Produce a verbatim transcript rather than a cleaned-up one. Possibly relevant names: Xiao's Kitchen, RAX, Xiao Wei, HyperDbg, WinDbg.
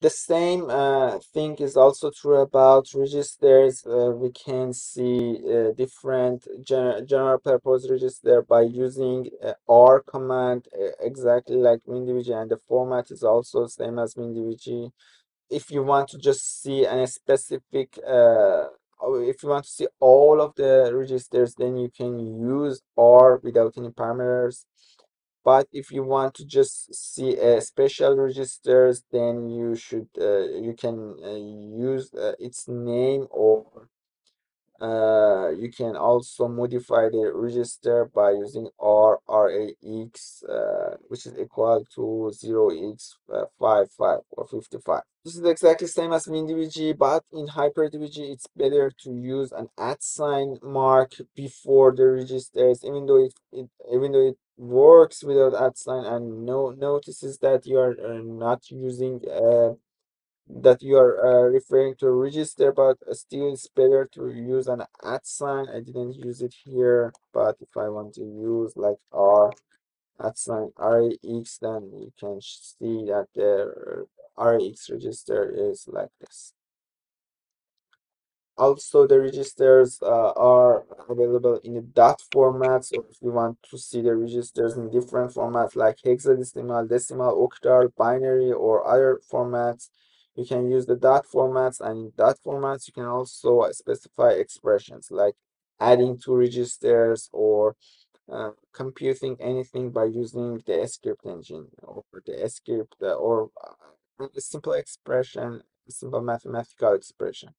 The same uh, thing is also true about registers. Uh, we can see uh, different gen general purpose register by using uh, R command, uh, exactly like WinDbg, and the format is also same as WinDbg. If you want to just see a specific, uh, if you want to see all of the registers, then you can use R without any parameters. But if you want to just see uh, special registers, then you should uh, you can uh, use uh, its name, or uh, you can also modify the register by using R RAX, uh, which is equal to zero x fifty-five or fifty-five. This is exactly same as WinDbg, but in HyperDbg, it's better to use an at sign mark before the registers, even though it, it even though it works without at sign, and no notices that you are uh, not using uh, that you are uh, referring to a register, but still it's better to use an at sign. I didn't use it here, but if I want to use like R at sign RAX, then you can see that the RAX register is like this. Also, the registers uh, are available in the dot format. So if you want to see the registers in different formats like hexadecimal, decimal, octal, binary, or other formats, you can use the dot formats. And in dot formats, you can also specify expressions like adding two registers or uh, computing anything by using the script engine or the script, or a simple expression, a simple mathematical expression.